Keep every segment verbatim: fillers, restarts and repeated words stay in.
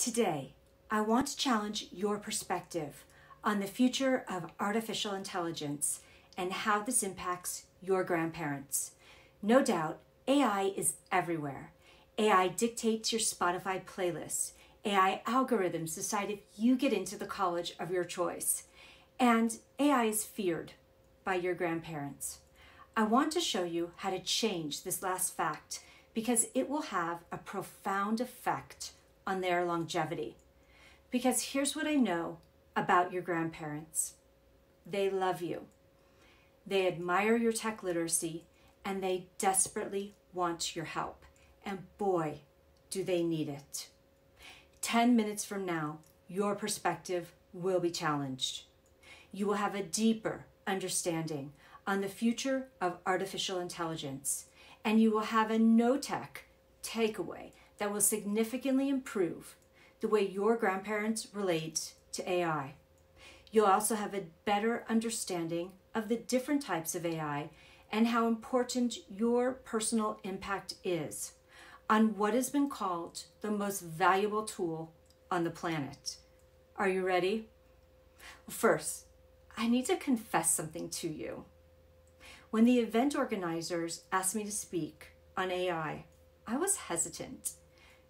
Today, I want to challenge your perspective on the future of artificial intelligence and how this impacts your grandparents. No doubt, A I is everywhere. A I dictates your Spotify playlist. A I algorithms decide if you get into the college of your choice. And A I is feared by your grandparents. I want to show you how to change this last fact because it will have a profound effect on their longevity. Because here's what I know about your grandparents. They love you. They admire your tech literacy and they desperately want your help. And boy, do they need it. ten minutes from now, your perspective will be challenged. You will have a deeper understanding on the future of artificial intelligence, and you will have a no-tech takeaway that will significantly improve the way your grandparents relate to A I. You'll also have a better understanding of the different types of A I and how important your personal impact is on what has been called the most valuable tool on the planet. Are you ready? First, I need to confess something to you. When the event organizers asked me to speak on A I, I was hesitant.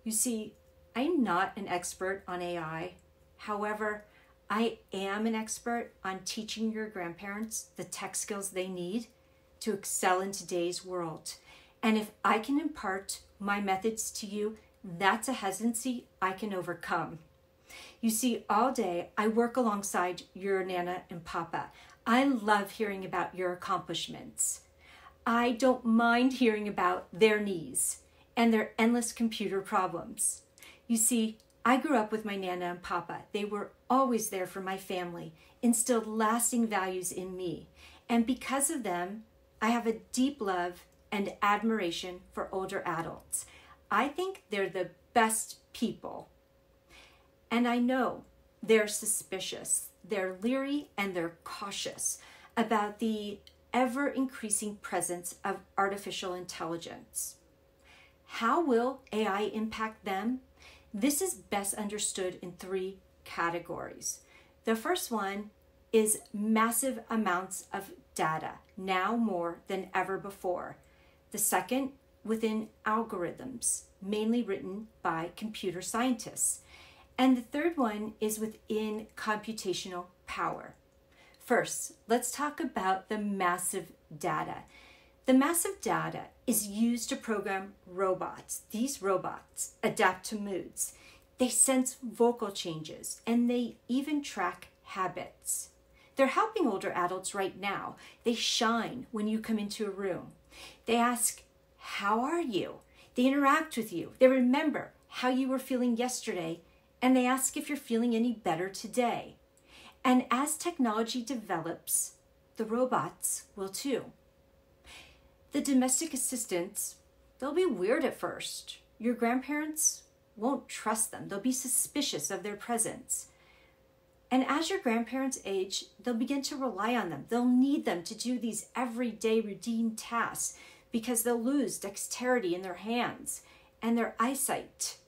You see, I'm not an expert on A I. However, I am an expert on teaching your grandparents the tech skills they need to excel in today's world. And if I can impart my methods to you, that's a hesitancy I can overcome. You see, all day I work alongside your Nana and Papa. I love hearing about your accomplishments. I don't mind hearing about their knees and their endless computer problems. You see, I grew up with my Nana and Papa. They were always there for my family, instilled lasting values in me. And because of them, I have a deep love and admiration for older adults. I think they're the best people. And I know they're suspicious, they're leery, and they're cautious about the ever-increasing presence of artificial intelligence. How will A I impact them? This is best understood in three categories. The first one is massive amounts of data, now more than ever before. The second, within algorithms, mainly written by computer scientists. And the third one is within computational power. First, let's talk about the massive data. The massive data is used to program robots. These robots adapt to moods. They sense vocal changes, and they even track habits. They're helping older adults right now. They shine when you come into a room. They ask, "How are you?" They interact with you. They remember how you were feeling yesterday, and they ask if you're feeling any better today. And as technology develops, the robots will too. The domestic assistants, they'll be weird at first. Your grandparents won't trust them. They'll be suspicious of their presence. And as your grandparents age, they'll begin to rely on them. They'll need them to do these everyday routine tasks because they'll lose dexterity in their hands and their eyesight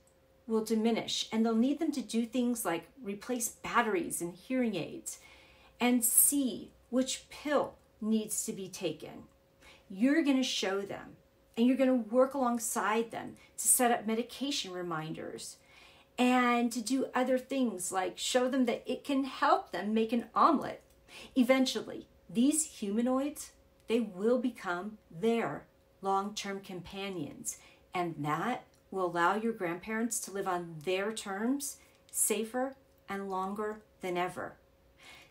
will diminish, and they'll need them to do things like replace batteries and hearing aids and see which pill needs to be taken. You're going to show them, and you're going to work alongside them to set up medication reminders and to do other things like show them that it can help them make an omelet. Eventually, these humanoids, they will become their long-term companions, and that will allow your grandparents to live on their terms, safer and longer than ever.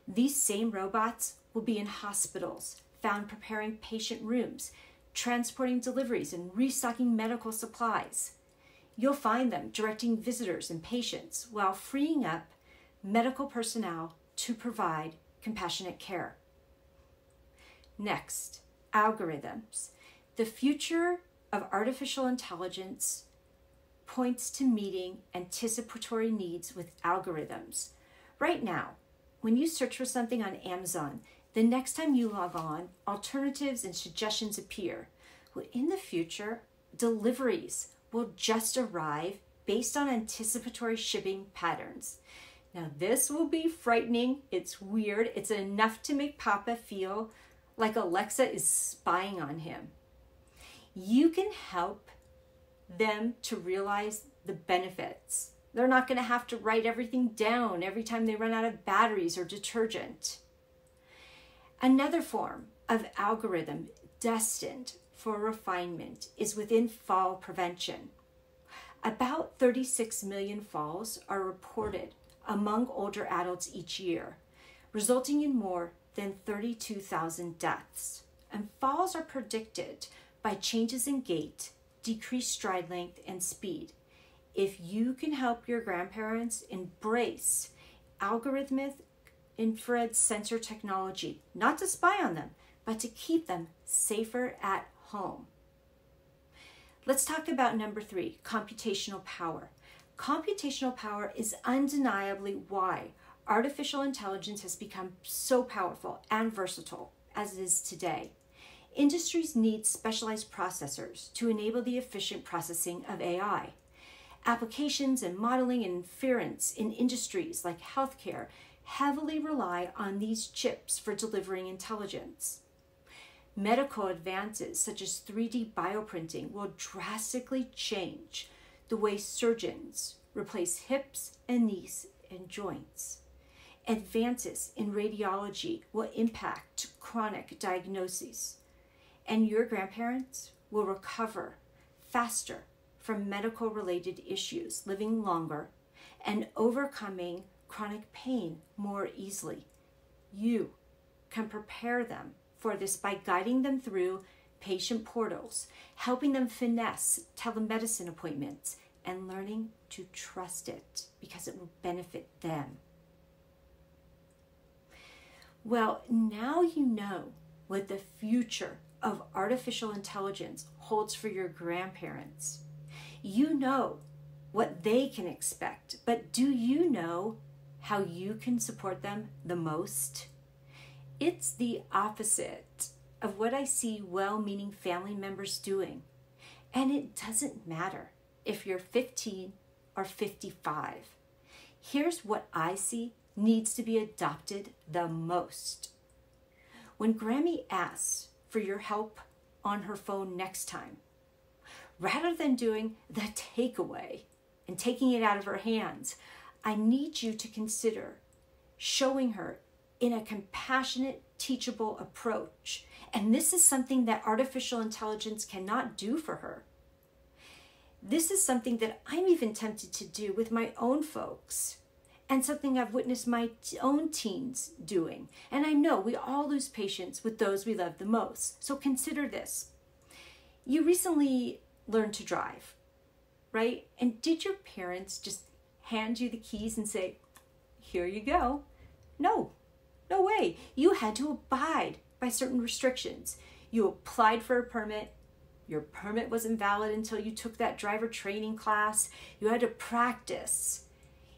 These same robots will be in hospitals, found preparing patient rooms, transporting deliveries and restocking medical supplies. You'll find them directing visitors and patients while freeing up medical personnel to provide compassionate care. Next, algorithms. The future of artificial intelligence points to meeting anticipatory needs with algorithms. Right now, when you search for something on Amazon, the next time you log on, alternatives and suggestions appear. Well, in the future, deliveries will just arrive based on anticipatory shipping patterns. Now this will be frightening, it's weird, it's enough to make Papa feel like Alexa is spying on him. You can help them to realize the benefits. They're not going to have to write everything down every time they run out of batteries or detergent. Another form of algorithm destined for refinement is within fall prevention. About thirty-six million falls are reported among older adults each year, resulting in more than thirty-two thousand deaths. And falls are predicted by changes in gait, decreased stride length, and speed. If you can help your grandparents embrace algorithmic infrared sensor technology, not to spy on them, but to keep them safer at home. Let's talk about number three, computational power. Computational power is undeniably why artificial intelligence has become so powerful and versatile as it is today. Industries need specialized processors to enable the efficient processing of A I. Applications and modeling and inference in industries like healthcare heavily rely on these chips for delivering intelligence. Medical advances such as three D bioprinting will drastically change the way surgeons replace hips and knees and joints. Advances in radiology will impact chronic diagnoses, and your grandparents will recover faster from medical-related issues, living longer, and overcoming chronic pain more easily. You can prepare them for this by guiding them through patient portals, helping them finesse telemedicine appointments, and learning to trust it because it will benefit them. Well, now you know what the future of artificial intelligence holds for your grandparents. You know what they can expect, but do you know how you can support them the most? It's the opposite of what I see well-meaning family members doing. And it doesn't matter if you're fifteen or fifty-five. Here's what I see needs to be adopted the most. When Grammy asks for your help on her phone next time, rather than doing the takeaway and taking it out of her hands, I need you to consider showing her in a compassionate, teachable approach. And this is something that artificial intelligence cannot do for her. This is something that I'm even tempted to do with my own folks, and something I've witnessed my own teens doing. And I know we all lose patience with those we love the most. So consider this. You recently learned to drive, right? And did your parents just hand you the keys and say, here you go? No, no way. You had to abide by certain restrictions. You applied for a permit. Your permit wasn't valid until you took that driver training class. You had to practice.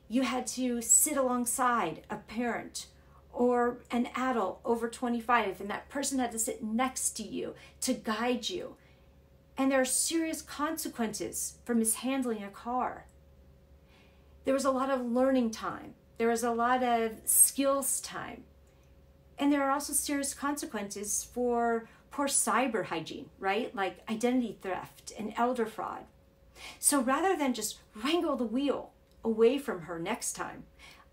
You had to sit alongside a parent or an adult over twenty-five, and that person had to sit next to you to guide you. And there are serious consequences for mishandling a car. There was a lot of learning time. There was a lot of skills time. And there are also serious consequences for poor cyber hygiene, right? Like identity theft and elder fraud. So rather than just wrangle the wheel away from her next time,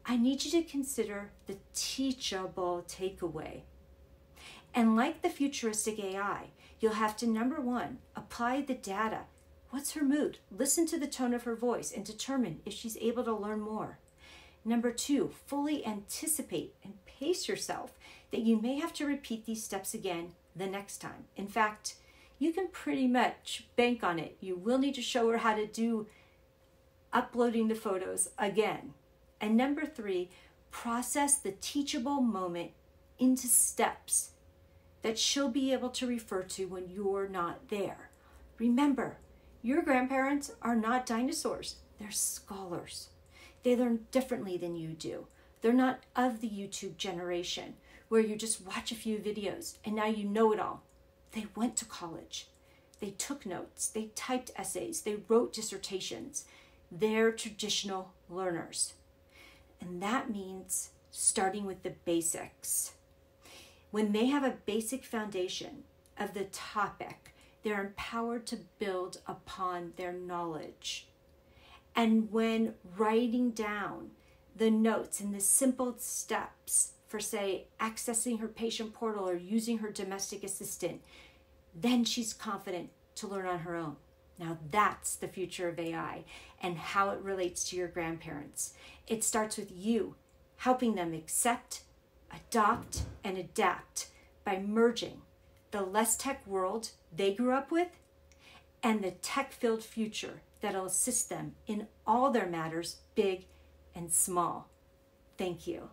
I need you to consider the teachable takeaway. And like the futuristic A I, you'll have to, number one, apply the data. What's her mood? Listen to the tone of her voice and determine if she's able to learn more. Number two, fully anticipate and pace yourself that you may have to repeat these steps again the next time. In fact, you can pretty much bank on it. You will need to show her how to do uploading the photos again. And number three, process the teachable moment into steps that she'll be able to refer to when you're not there. Remember, your grandparents are not dinosaurs. They're scholars. They learn differently than you do. They're not of the YouTube generation where you just watch a few videos and now you know it all. They went to college. They took notes. They typed essays. They wrote dissertations. They're traditional learners. And that means starting with the basics. When they have a basic foundation of the topic, they're empowered to build upon their knowledge. And when writing down the notes and the simple steps for, say, accessing her patient portal or using her domestic assistant, then she's confident to learn on her own. Now that's the future of A I and how it relates to your grandparents. It starts with you helping them accept, adopt, and adapt by merging the less tech world they grew up with and the tech-filled future that'll assist them in all their matters, big and small. Thank you.